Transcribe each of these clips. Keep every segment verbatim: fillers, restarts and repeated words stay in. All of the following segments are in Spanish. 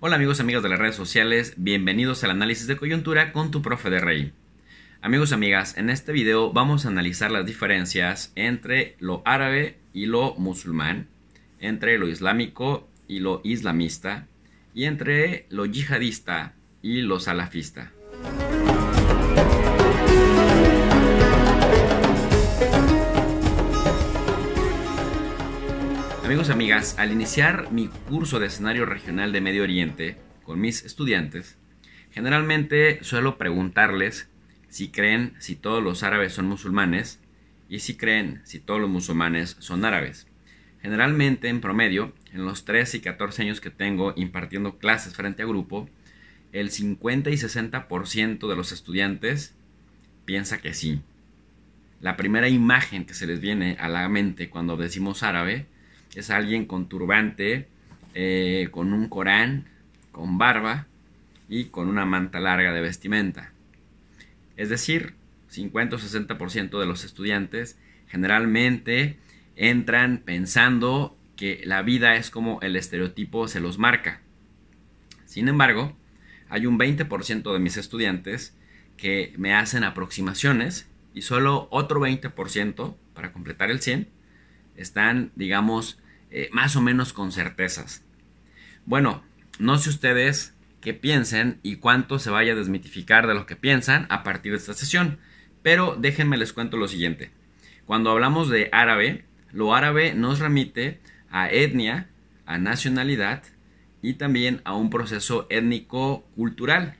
Hola amigos y amigas de las redes sociales, bienvenidos al análisis de coyuntura con tu profe de rey. Amigos y amigas, en este video vamos a analizar las diferencias entre lo árabe y lo musulmán, entre lo islámico y lo islamista, y entre lo yihadista y lo salafista. Amigos y amigas, al iniciar mi curso de escenario regional de Medio Oriente con mis estudiantes, generalmente suelo preguntarles si creen si todos los árabes son musulmanes y si creen si todos los musulmanes son árabes. Generalmente, en promedio, en los trece y catorce años que tengo impartiendo clases frente a grupo, el cincuenta y sesenta por ciento de los estudiantes piensa que sí. La primera imagen que se les viene a la mente cuando decimos árabe es alguien con turbante, eh, con un Corán, con barba y con una manta larga de vestimenta. Es decir, cincuenta o sesenta por ciento de los estudiantes generalmente entran pensando que la vida es como el estereotipo se los marca. Sin embargo, hay un veinte por ciento de mis estudiantes que me hacen aproximaciones y solo otro veinte por ciento, para completar el cien por ciento, están, digamos, eh, más o menos con certezas. Bueno, no sé ustedes qué piensen y cuánto se vaya a desmitificar de lo que piensan a partir de esta sesión, pero déjenme les cuento lo siguiente. Cuando hablamos de árabe, lo árabe nos remite a etnia, a nacionalidad y también a un proceso étnico-cultural.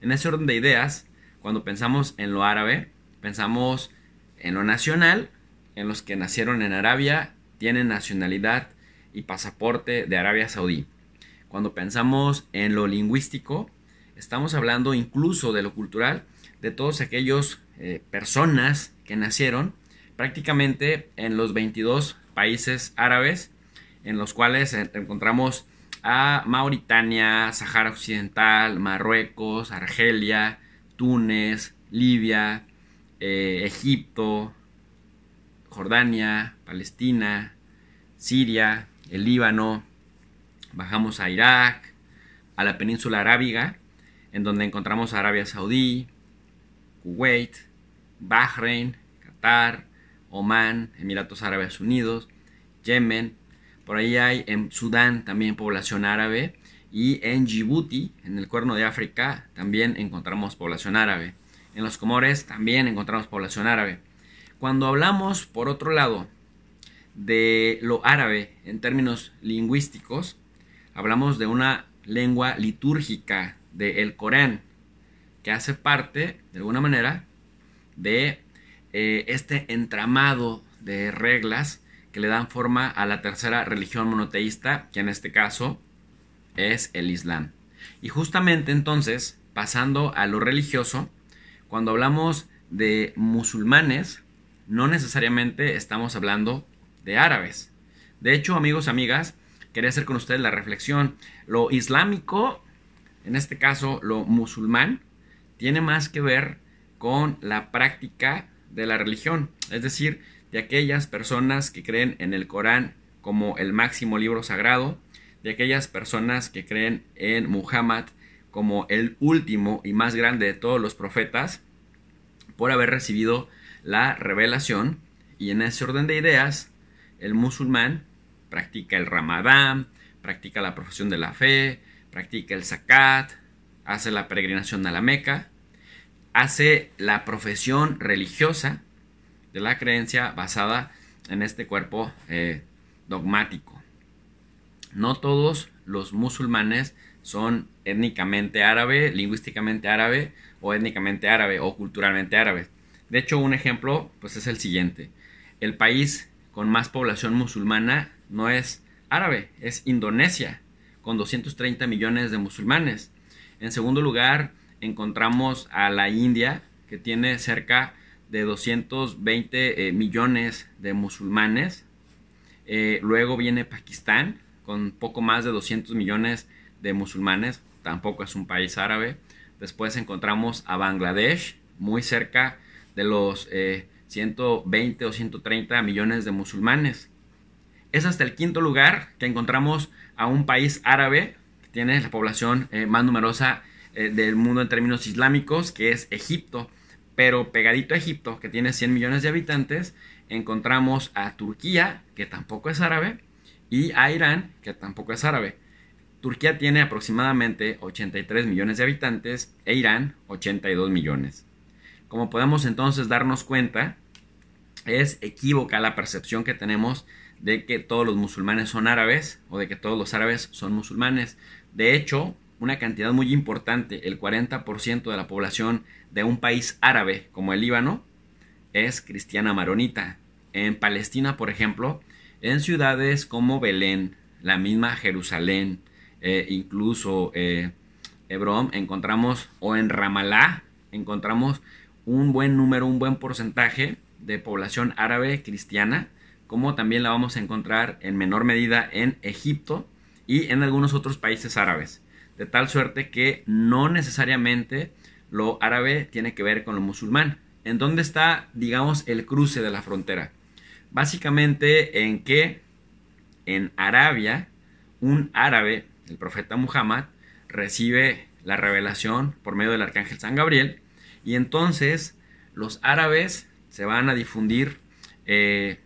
En ese orden de ideas, cuando pensamos en lo árabe, pensamos en lo nacional, en los que nacieron en Arabia, tienen nacionalidad y pasaporte de Arabia Saudí. Cuando pensamos en lo lingüístico, estamos hablando incluso de lo cultural, de todos aquellos eh, personas que nacieron prácticamente en los veintidós países árabes, en los cuales encontramos a Mauritania, Sahara Occidental, Marruecos, Argelia, Túnez, Libia, eh, Egipto, Jordania, Palestina, Siria, el Líbano, bajamos a Irak, a la península arábiga, en donde encontramos a Arabia Saudí, Kuwait, Bahrein, Qatar, Omán, Emiratos Árabes Unidos, Yemen, por ahí hay en Sudán también población árabe, y en Djibouti, en el Cuerno de África, también encontramos población árabe. En los Comores también encontramos población árabe. Cuando hablamos, por otro lado, de lo árabe en términos lingüísticos, hablamos de una lengua litúrgica del Corán, que hace parte, de alguna manera, de eh, este entramado de reglas que le dan forma a la tercera religión monoteísta, que en este caso es el Islam. Y justamente entonces, pasando a lo religioso, cuando hablamos de musulmanes, no necesariamente estamos hablando de árabes. De hecho, amigos, amigas, quería hacer con ustedes la reflexión. Lo islámico, en este caso lo musulmán, tiene más que ver con la práctica de la religión. Es decir, de aquellas personas que creen en el Corán como el máximo libro sagrado, de aquellas personas que creen en Muhammad como el último y más grande de todos los profetas, por haber recibido la revelación, y en ese orden de ideas, el musulmán practica el Ramadán, practica la profesión de la fe, practica el zakat, hace la peregrinación a la Meca, hace la profesión religiosa de la creencia basada en este cuerpo eh, dogmático. No todos los musulmanes son étnicamente árabe, lingüísticamente árabe, o étnicamente árabe, o culturalmente árabe. De hecho, un ejemplo pues es el siguiente. El país con más población musulmana no es árabe, es Indonesia, con doscientos treinta millones de musulmanes. En segundo lugar, encontramos a la India, que tiene cerca de doscientos veinte millones de musulmanes. Eh, luego viene Pakistán, con poco más de doscientos millones de musulmanes. Tampoco es un país árabe. Después encontramos a Bangladesh, muy cerca de los eh, ciento veinte o ciento treinta millones de musulmanes. Es hasta el quinto lugar que encontramos a un país árabe que tienes la población eh, más numerosa eh, del mundo en términos islámicos, que es Egipto. Pero pegadito a Egipto, que tiene cien millones de habitantes, encontramos a Turquía, que tampoco es árabe, y a Irán, que tampoco es árabe. Turquía tiene aproximadamente ochenta y tres millones de habitantes e Irán ochenta y dos millones. Como podemos entonces darnos cuenta, es equívoca la percepción que tenemos de que todos los musulmanes son árabes o de que todos los árabes son musulmanes. De hecho, una cantidad muy importante, el cuarenta por ciento de la población de un país árabe como el Líbano, es cristiana maronita. En Palestina, por ejemplo, en ciudades como Belén, la misma Jerusalén, eh, incluso eh, Hebrón, encontramos, o en Ramalá, encontramos un buen número, un buen porcentaje de población árabe cristiana, como también la vamos a encontrar en menor medida en Egipto y en algunos otros países árabes. De tal suerte que no necesariamente lo árabe tiene que ver con lo musulmán. ¿En dónde está, digamos, el cruce de la frontera? Básicamente en que en Arabia, un árabe, el profeta Muhammad, recibe la revelación por medio del arcángel San Gabriel, y entonces los árabes se van a difundir eh,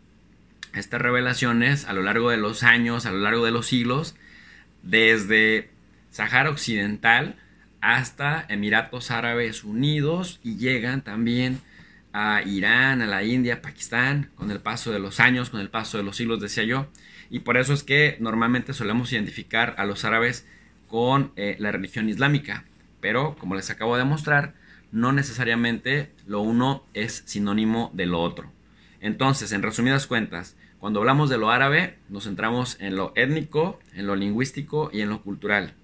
estas revelaciones a lo largo de los años, a lo largo de los siglos, desde Sahara Occidental hasta Emiratos Árabes Unidos, y llegan también a Irán, a la India, Pakistán, con el paso de los años, con el paso de los siglos, decía yo. Y por eso es que normalmente solemos identificar a los árabes con eh, la religión islámica, pero como les acabo de mostrar, no necesariamente lo uno es sinónimo de lo otro. Entonces, en resumidas cuentas, cuando hablamos de lo árabe, nos centramos en lo étnico, en lo lingüístico y en lo cultural.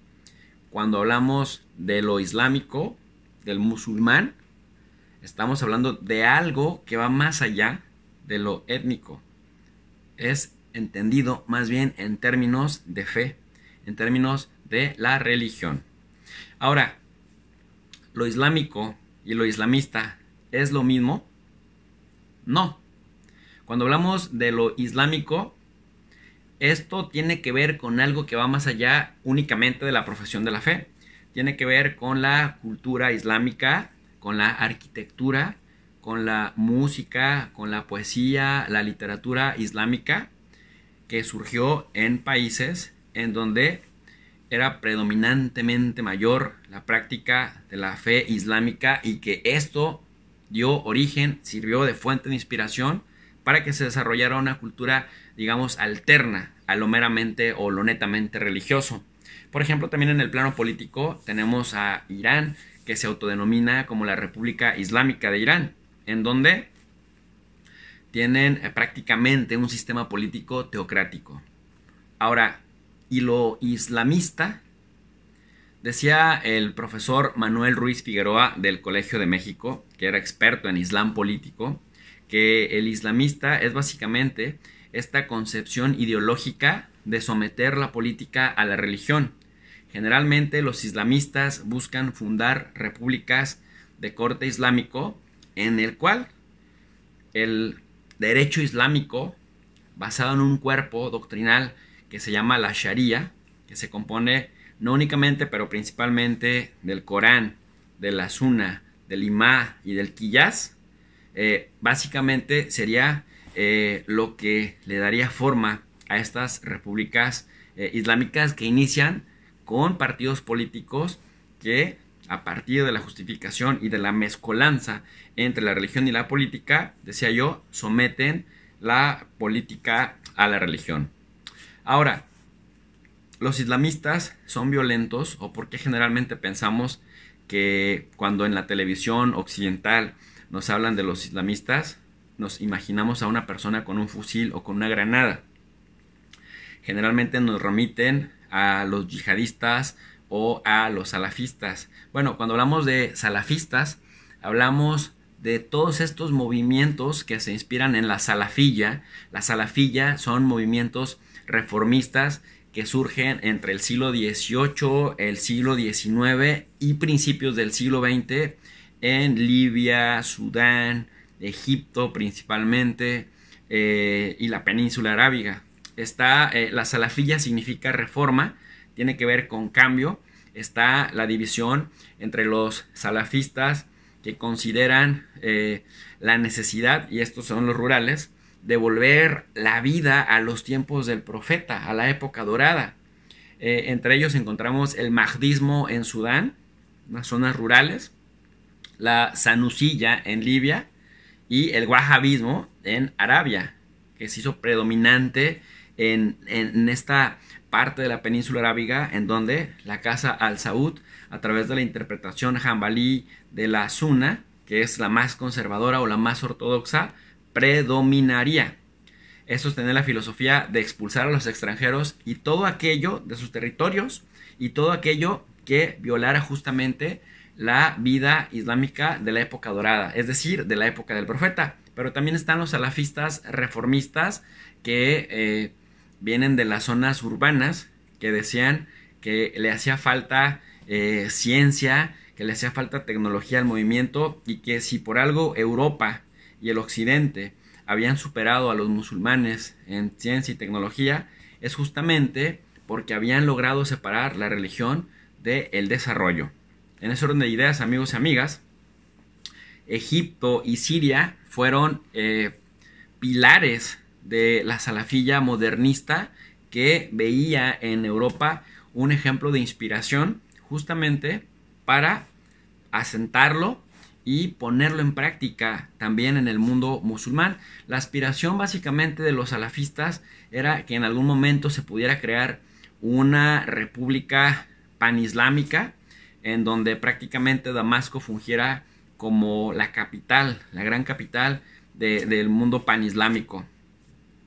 Cuando hablamos de lo islámico, del musulmán, estamos hablando de algo que va más allá de lo étnico. Es entendido más bien en términos de fe, en términos de la religión. Ahora, ¿lo islámico y lo islamista es lo mismo? No. Cuando hablamos de lo islámico, esto tiene que ver con algo que va más allá únicamente de la profesión de la fe. Tiene que ver con la cultura islámica, con la arquitectura, con la música, con la poesía, la literatura islámica que surgió en países en donde era predominantemente mayor la práctica de la fe islámica, y que esto dio origen, sirvió de fuente de inspiración para que se desarrollara una cultura, digamos, alterna a lo meramente o lo netamente religioso. Por ejemplo, también en el plano político tenemos a Irán, que se autodenomina como la República Islámica de Irán, en donde tienen eh, prácticamente un sistema político teocrático. Ahora, ¿y lo islamista? Decía el profesor Manuel Ruiz Figueroa del Colegio de México, que era experto en Islam político, que el islamista es básicamente esta concepción ideológica de someter la política a la religión. Generalmente los islamistas buscan fundar repúblicas de corte islámico en el cual el derecho islámico, basado en un cuerpo doctrinal que se llama la Sharia, que se compone no únicamente pero principalmente del Corán, de la Sunna, del Imá y del Qiyas, Eh, básicamente sería eh, lo que le daría forma a estas repúblicas eh, islámicas, que inician con partidos políticos que, a partir de la justificación y de la mezcolanza entre la religión y la política, decía yo, someten la política a la religión. Ahora, ¿los islamistas son violentos? ¿O por qué generalmente pensamos que cuando en la televisión occidental nos hablan de los islamistas, nos imaginamos a una persona con un fusil o con una granada? Generalmente nos remiten a los yihadistas o a los salafistas. Bueno, cuando hablamos de salafistas, hablamos de todos estos movimientos que se inspiran en la salafiyya. La salafiyya son movimientos reformistas que surgen entre el siglo dieciocho, el siglo diecinueve y principios del siglo veinte, en Libia, Sudán, Egipto principalmente, eh, y la península arábiga. Está, eh, la salafiyya significa reforma, tiene que ver con cambio, está la división entre los salafistas que consideran eh, la necesidad, y estos son los rurales, de volver la vida a los tiempos del profeta, a la época dorada. Eh, entre ellos encontramos el mahdismo en Sudán, las zonas rurales, la sanusiyya en Libia y el wahabismo en Arabia, que se hizo predominante en, en esta parte de la península arábiga, en donde la casa al-Saud, a través de la interpretación hanbalí de la Sunna, que es la más conservadora o la más ortodoxa, predominaría. Eso es tener la filosofía de expulsar a los extranjeros y todo aquello de sus territorios y todo aquello que violara justamente la vida islámica de la época dorada, es decir, de la época del profeta. Pero también están los salafistas reformistas que eh, vienen de las zonas urbanas, que decían que le hacía falta eh, ciencia, que le hacía falta tecnología al movimiento, y que si por algo Europa y el occidente habían superado a los musulmanes en ciencia y tecnología, es justamente porque habían logrado separar la religión del desarrollo. En ese orden de ideas, amigos y amigas, Egipto y Siria fueron eh, pilares de la salafiyya modernista, que veía en Europa un ejemplo de inspiración justamente para asentarlo y ponerlo en práctica también en el mundo musulmán. La aspiración básicamente de los salafistas era que en algún momento se pudiera crear una república panislámica, en donde prácticamente Damasco fungiera como la capital, la gran capital de, del mundo panislámico.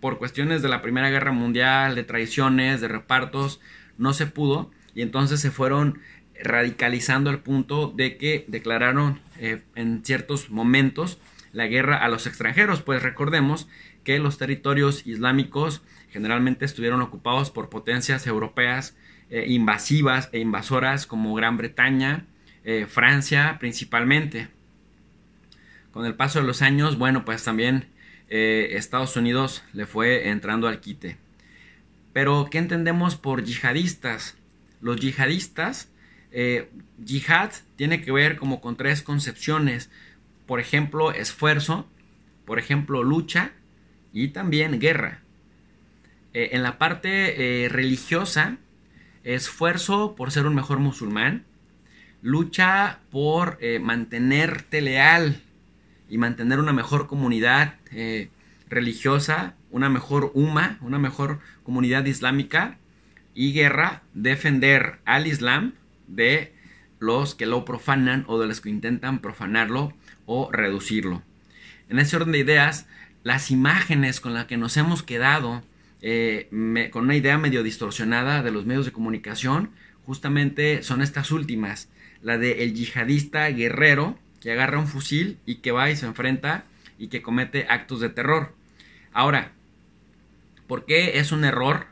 Por cuestiones de la Primera Guerra Mundial, de traiciones, de repartos, no se pudo, y entonces se fueron radicalizando al punto de que declararon eh, en ciertos momentos la guerra a los extranjeros. Pues recordemos que los territorios islámicos generalmente estuvieron ocupados por potencias europeas eh, invasivas e invasoras, como Gran Bretaña, eh, Francia principalmente. Con el paso de los años, bueno, pues también eh, Estados Unidos le fue entrando al quite. Pero ¿qué entendemos por yihadistas? Los yihadistas Eh, yihad tiene que ver como con tres concepciones, por ejemplo esfuerzo, por ejemplo lucha y también guerra. Eh, en la parte eh, religiosa, esfuerzo por ser un mejor musulmán, lucha por eh, mantenerte leal y mantener una mejor comunidad eh, religiosa, una mejor umma, una mejor comunidad islámica, y guerra, defender al Islam de los que lo profanan o de los que intentan profanarlo o reducirlo. En ese orden de ideas, las imágenes con las que nos hemos quedado, eh, me, con una idea medio distorsionada de los medios de comunicación, justamente son estas últimas, la de el yihadista guerrero que agarra un fusil y que va y se enfrenta y que comete actos de terror. Ahora, ¿por qué es un error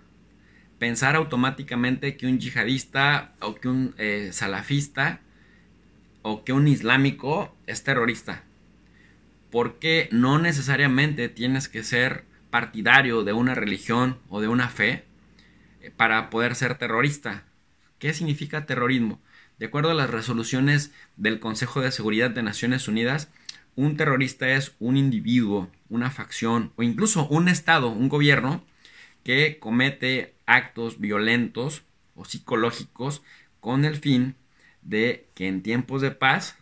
pensar automáticamente que un yihadista o que un eh, salafista o que un islámico es terrorista? Porque no necesariamente tienes que ser partidario de una religión o de una fe para poder ser terrorista. ¿Qué significa terrorismo? De acuerdo a las resoluciones del Consejo de Seguridad de Naciones Unidas, un terrorista es un individuo, una facción o incluso un estado, un gobierno que comete actos violentos o psicológicos con el fin de que en tiempos de paz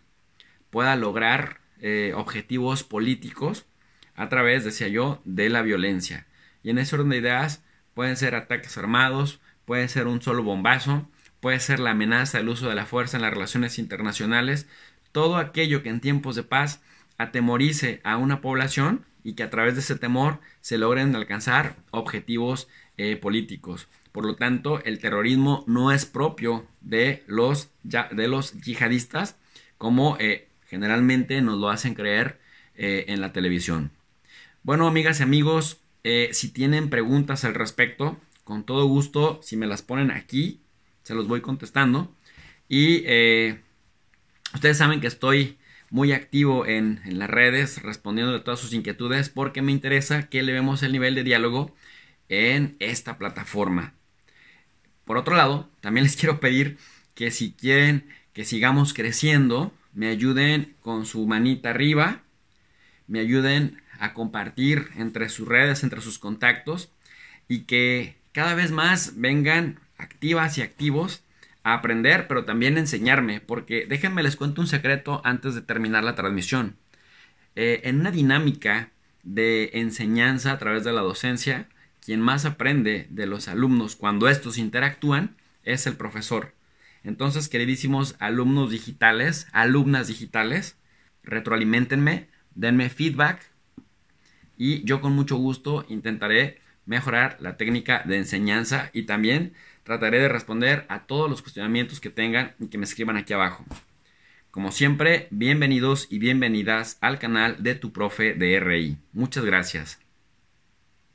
pueda lograr eh, objetivos políticos a través, decía yo, de la violencia. Y en ese orden de ideas pueden ser ataques armados, puede ser un solo bombazo, puede ser la amenaza del uso de la fuerza en las relaciones internacionales, todo aquello que en tiempos de paz atemorice a una población y que a través de ese temor se logren alcanzar objetivos eh, políticos. Por lo tanto, el terrorismo no es propio de los, de los yihadistas, como eh, generalmente nos lo hacen creer eh, en la televisión. Bueno, amigas y amigos, eh, si tienen preguntas al respecto, con todo gusto, si me las ponen aquí, se los voy contestando. Y eh, ustedes saben que estoy muy activo en, en las redes, respondiendo a todas sus inquietudes, porque me interesa que elevemos el nivel de diálogo en esta plataforma. Por otro lado, también les quiero pedir que si quieren que sigamos creciendo, me ayuden con su manita arriba, me ayuden a compartir entre sus redes, entre sus contactos, y que cada vez más vengan activas y activos a aprender, pero también enseñarme, porque déjenme les cuento un secreto antes de terminar la transmisión. Eh, en una dinámica de enseñanza a través de la docencia, quien más aprende de los alumnos cuando estos interactúan es el profesor. Entonces, queridísimos alumnos digitales, alumnas digitales, retroalimentenme, denme feedback y yo con mucho gusto intentaré mejorar la técnica de enseñanza y también trataré de responder a todos los cuestionamientos que tengan y que me escriban aquí abajo. Como siempre, bienvenidos y bienvenidas al canal de tu profe de R I. Muchas gracias.